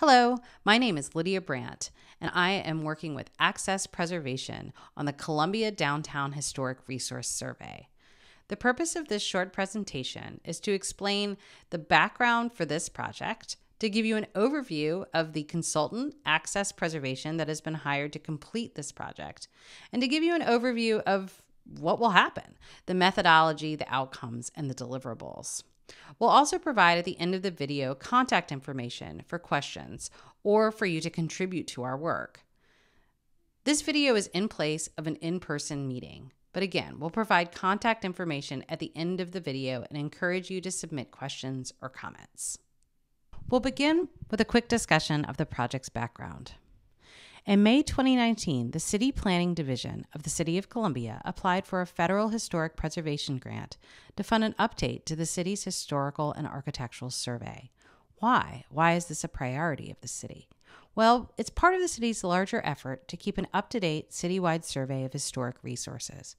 Hello, my name is Lydia Brandt, and I am working with Access Preservation on the Columbia Downtown Historic Resource Survey. The purpose of this short presentation is to explain the background for this project, to give you an overview of the consultant, Access Preservation, that has been hired to complete this project, and to give you an overview of what will happen, the methodology, the outcomes, and the deliverables. We'll also provide at the end of the video contact information for questions or for you to contribute to our work. This video is in place of an in-person meeting, but again, we'll provide contact information at the end of the video and encourage you to submit questions or comments. We'll begin with a quick discussion of the project's background. In May 2019, the City Planning Division of the City of Columbia applied for a federal historic preservation grant to fund an update to the city's historical and architectural survey. Why? Why is this a priority of the city? Well, it's part of the city's larger effort to keep an up-to-date citywide survey of historic resources.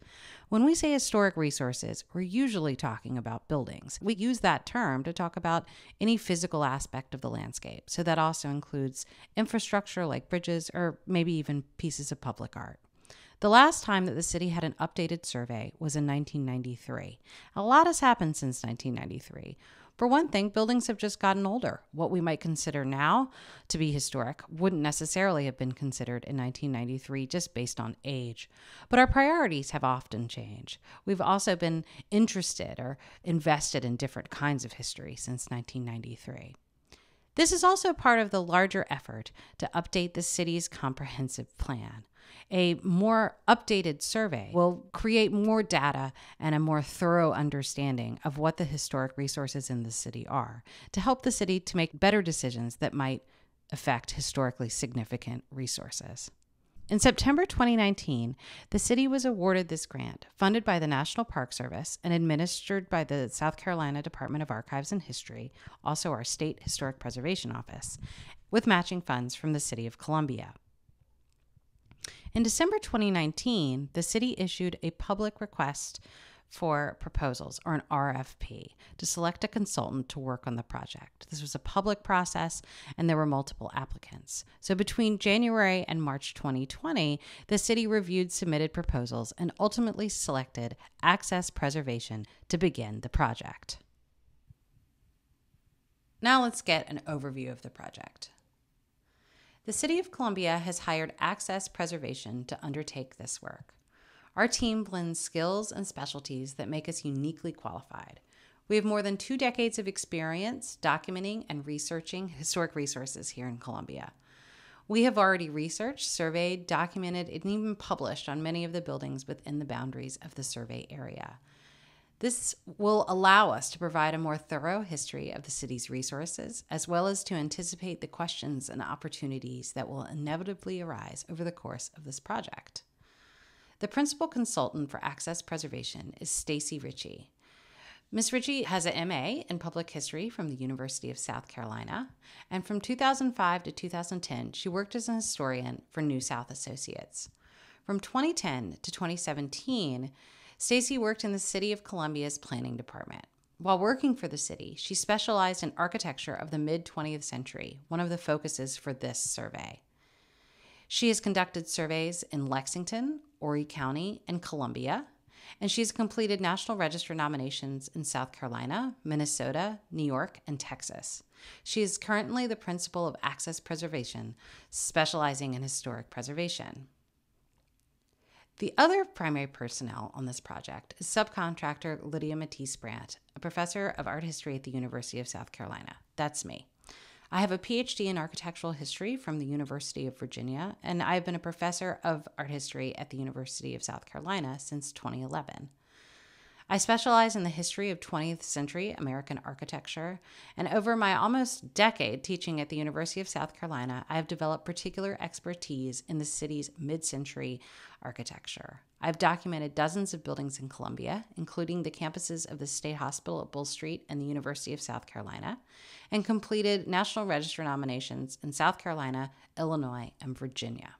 When we say historic resources, we're usually talking about buildings. We use that term to talk about any physical aspect of the landscape, so that also includes infrastructure like bridges or maybe even pieces of public art. The last time that the city had an updated survey was in 1993. A lot has happened since 1993. For one thing, buildings have just gotten older. What we might consider now to be historic wouldn't necessarily have been considered in 1993 just based on age. But our priorities have often changed. We've also been interested or invested in different kinds of history since 1993. This is also part of the larger effort to update the city's comprehensive plan. A more updated survey will create more data and a more thorough understanding of what the historic resources in the city are, to help the city to make better decisions that might affect historically significant resources. In September 2019, the city was awarded this grant, funded by the National Park Service and administered by the South Carolina Department of Archives and History, also our State Historic Preservation Office, with matching funds from the City of Columbia. In December 2019, the city issued a public request for proposals, or an RFP, to select a consultant to work on the project. This was a public process, and there were multiple applicants. So between January and March 2020, the city reviewed submitted proposals and ultimately selected Access Preservation to begin the project. Now let's get an overview of the project. The City of Columbia has hired Access Preservation to undertake this work. Our team blends skills and specialties that make us uniquely qualified. We have more than 2 decades of experience documenting and researching historic resources here in Columbia. We have already researched, surveyed, documented, and even published on many of the buildings within the boundaries of the survey area. This will allow us to provide a more thorough history of the city's resources, as well as to anticipate the questions and opportunities that will inevitably arise over the course of this project. The principal consultant for Access Preservation is Stacy Ritchie. Ms. Ritchie has an MA in Public History from the University of South Carolina, and from 2005 to 2010, she worked as an historian for New South Associates. From 2010 to 2017, Stacy worked in the City of Columbia's Planning Department. While working for the city, she specialized in architecture of the mid-20th century, one of the focuses for this survey. She has conducted surveys in Lexington, Horry County, and Columbia, and she's completed National Register nominations in South Carolina, Minnesota, New York, and Texas. She is currently the principal of Access Preservation, specializing in historic preservation. The other primary personnel on this project is subcontractor Lydia Matisse Brandt, a professor of art history at the University of South Carolina. That's me. I have a PhD in architectural history from the University of Virginia, and I've been a professor of art history at the University of South Carolina since 2011. I specialize in the history of 20th century American architecture, and over my almost decade teaching at the University of South Carolina, I have developed particular expertise in the city's mid-century architecture. I've documented dozens of buildings in Columbia, including the campuses of the State Hospital at Bull Street and the University of South Carolina, and completed National Register nominations in South Carolina, Illinois, and Virginia.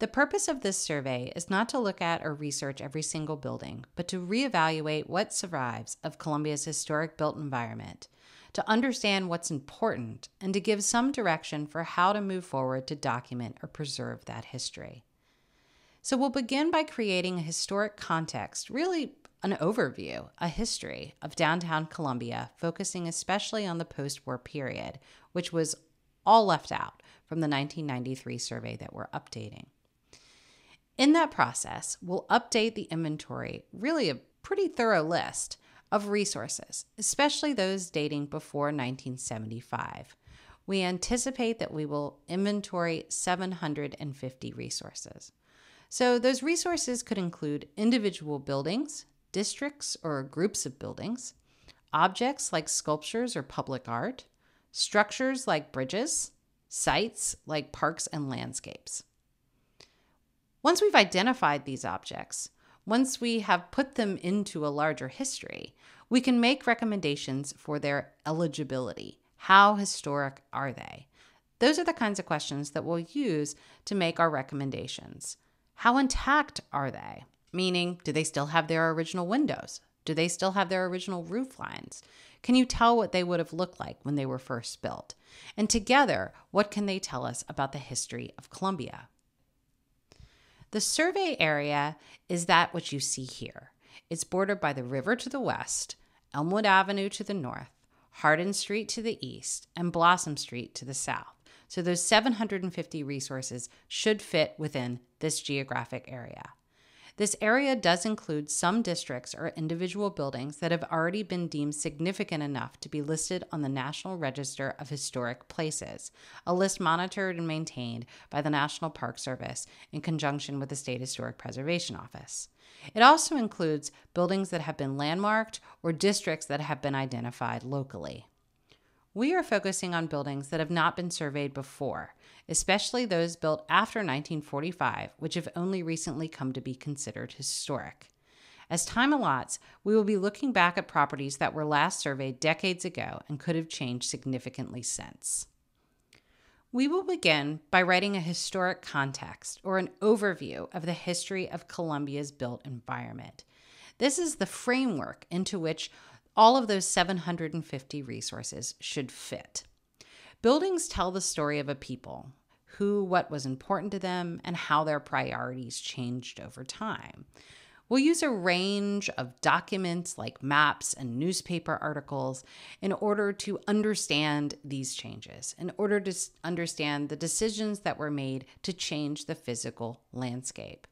The purpose of this survey is not to look at or research every single building, but to reevaluate what survives of Columbia's historic built environment, to understand what's important and to give some direction for how to move forward to document or preserve that history. So we'll begin by creating a historic context, really an overview, a history of downtown Columbia, focusing especially on the post-war period, which was all left out from the 1993 survey that we're updating. In that process, we'll update the inventory, really a pretty thorough list of resources, especially those dating before 1975. We anticipate that we will inventory 750 resources. So those resources could include individual buildings, districts or groups of buildings, objects like sculptures or public art, structures like bridges, sites like parks and landscapes. Once we've identified these objects, once we have put them into a larger history, we can make recommendations for their eligibility. How historic are they? Those are the kinds of questions that we'll use to make our recommendations. How intact are they? Meaning, do they still have their original windows? Do they still have their original roof lines? Can you tell what they would have looked like when they were first built? And together, what can they tell us about the history of Columbia? The survey area is that which you see here. It's bordered by the river to the west, Elmwood Avenue to the north, Hardin Street to the east, and Blossom Street to the south. So those 750 resources should fit within this geographic area. This area does include some districts or individual buildings that have already been deemed significant enough to be listed on the National Register of Historic Places, a list monitored and maintained by the National Park Service in conjunction with the State Historic Preservation Office. It also includes buildings that have been landmarked or districts that have been identified locally. We are focusing on buildings that have not been surveyed before, especially those built after 1945, which have only recently come to be considered historic. As time allots, we will be looking back at properties that were last surveyed decades ago and could have changed significantly since. We will begin by writing a historic context or an overview of the history of Columbia's built environment. This is the framework into which all of those 750 resources should fit. Buildings tell the story of a people, who, what was important to them, and how their priorities changed over time. We'll use a range of documents like maps and newspaper articles in order to understand these changes, in order to understand the decisions that were made to change the physical landscape.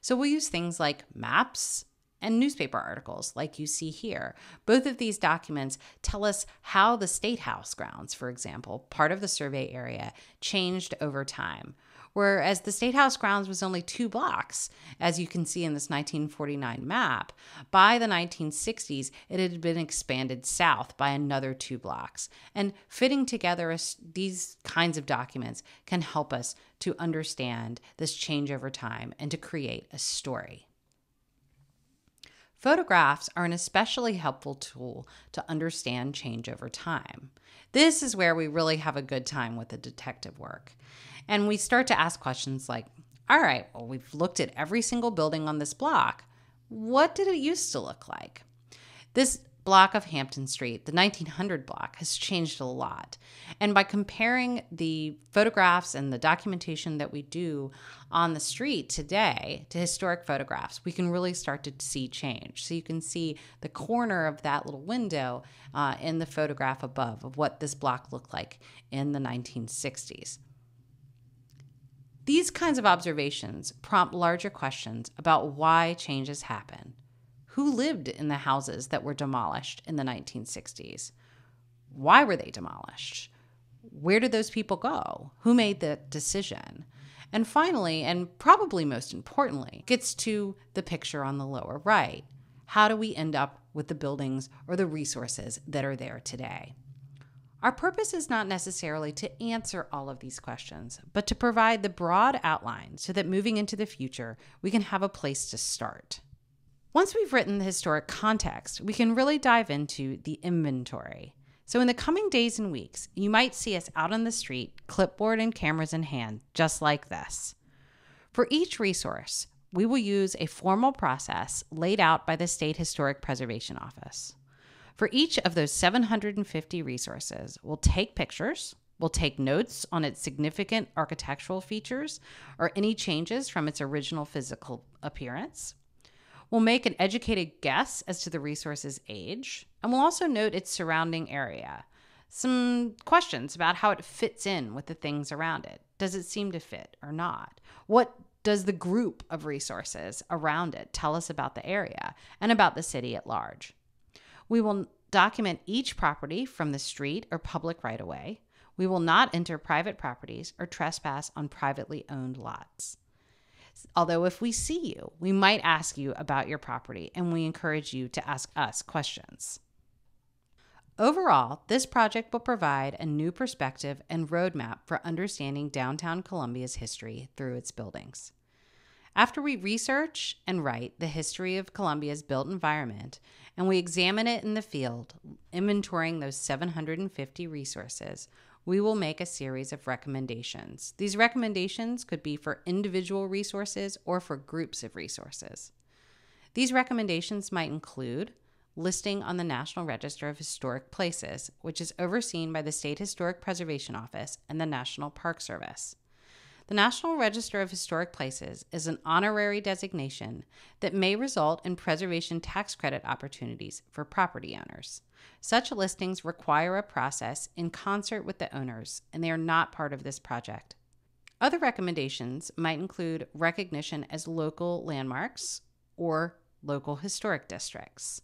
So we'll use things like maps, and newspaper articles like you see here. Both of these documents tell us how the State House grounds, for example, part of the survey area, changed over time. Whereas the State House grounds was only 2 blocks, as you can see in this 1949 map, by the 1960s, it had been expanded south by another 2 blocks. And fitting together these kinds of documents can help us to understand this change over time and to create a story. Photographs are an especially helpful tool to understand change over time. This is where we really have a good time with the detective work. And we start to ask questions like, all right, well, we've looked at every single building on this block. What did it used to look like? This block of Hampton Street, the 1900 block, has changed a lot. And by comparing the photographs and the documentation that we do on the street today to historic photographs, we can really start to see change. So you can see the corner of that little window in the photograph above of what this block looked like in the 1960s. These kinds of observations prompt larger questions about why changes happen. Who lived in the houses that were demolished in the 1960s? Why were they demolished? Where did those people go? Who made the decision? And finally, and probably most importantly, gets to the picture on the lower right. How do we end up with the buildings or the resources that are there today? Our purpose is not necessarily to answer all of these questions, but to provide the broad outline so that moving into the future, we can have a place to start. Once we've written the historic context, we can really dive into the inventory. So in the coming days and weeks, you might see us out on the street, clipboard and cameras in hand, just like this. For each resource, we will use a formal process laid out by the State Historic Preservation Office. For each of those 750 resources, we'll take pictures, we'll take notes on its significant architectural features or any changes from its original physical appearance. We'll make an educated guess as to the resource's age, and we'll also note its surrounding area. Some questions about how it fits in with the things around it. Does it seem to fit or not? What does the group of resources around it tell us about the area and about the city at large? We will document each property from the street or public right-of-way. We will not enter private properties or trespass on privately owned lots. Although if we see you, we might ask you about your property, and we encourage you to ask us questions. Overall, this project will provide a new perspective and roadmap for understanding downtown Columbia's history through its buildings. After we research and write the history of Columbia's built environment, and we examine it in the field, inventorying those 750 resources, we will make a series of recommendations. These recommendations could be for individual resources or for groups of resources. These recommendations might include listing on the National Register of Historic Places, which is overseen by the State Historic Preservation Office and the National Park Service. The National Register of Historic Places is an honorary designation that may result in preservation tax credit opportunities for property owners. Such listings require a process in concert with the owners, and they are not part of this project. Other recommendations might include recognition as local landmarks or local historic districts.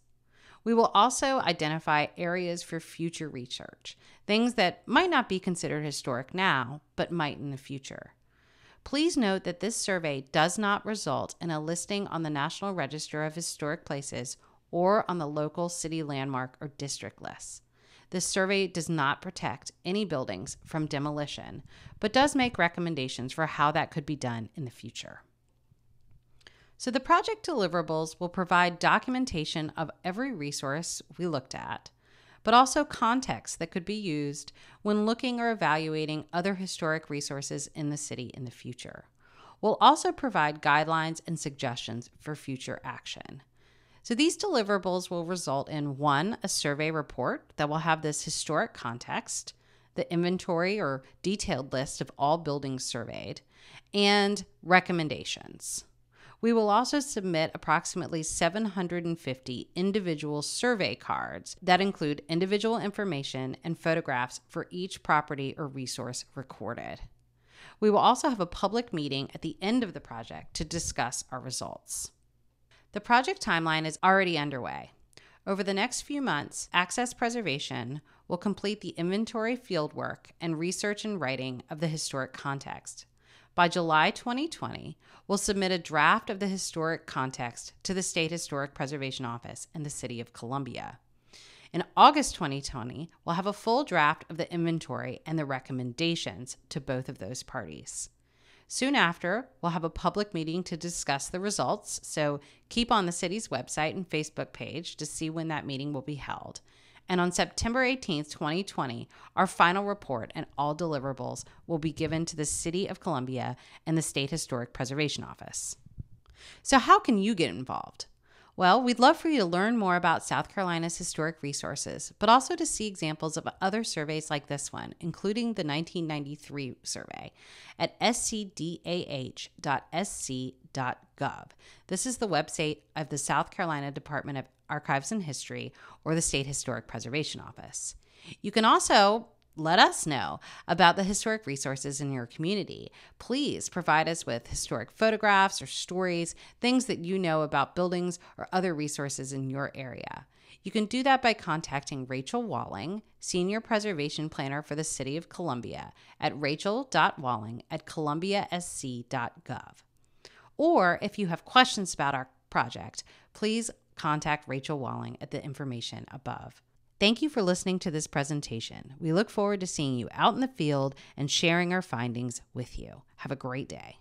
We will also identify areas for future research, things that might not be considered historic now, but might in the future. Please note that this survey does not result in a listing on the National Register of Historic Places or on the local city landmark or district lists. This survey does not protect any buildings from demolition, but does make recommendations for how that could be done in the future. So the project deliverables will provide documentation of every resource we looked at, but also context that could be used when looking or evaluating other historic resources in the city in the future. We'll also provide guidelines and suggestions for future action. So these deliverables will result in 1, a survey report that will have this historic context, the inventory or detailed list of all buildings surveyed, and recommendations. We will also submit approximately 750 individual survey cards that include individual information and photographs for each property or resource recorded. We will also have a public meeting at the end of the project to discuss our results. The project timeline is already underway. Over the next few months, Access Preservation will complete the inventory fieldwork and research and writing of the historic context. By July 2020, we'll submit a draft of the historic context to the State Historic Preservation Office and the City of Columbia. In August 2020, we'll have a full draft of the inventory and the recommendations to both of those parties. Soon after, we'll have a public meeting to discuss the results, so keep on the city's website and Facebook page to see when that meeting will be held. And on September 18, 2020, our final report and all deliverables will be given to the City of Columbia and the State Historic Preservation Office. So how can you get involved? Well, we'd love for you to learn more about South Carolina's historic resources, but also to see examples of other surveys like this one, including the 1993 survey, at scdah.sc.gov. This is the website of the South Carolina Department of Archives and History or the State Historic Preservation Office. You can also let us know about the historic resources in your community. Please provide us with historic photographs or stories, things that you know about buildings or other resources in your area. You can do that by contacting Rachel Walling, Senior Preservation Planner for the City of Columbia, at rachel.walling@columbiasc.gov. Or if you have questions about our project, please contact Rachel Walling at the information above. Thank you for listening to this presentation. We look forward to seeing you out in the field and sharing our findings with you. Have a great day.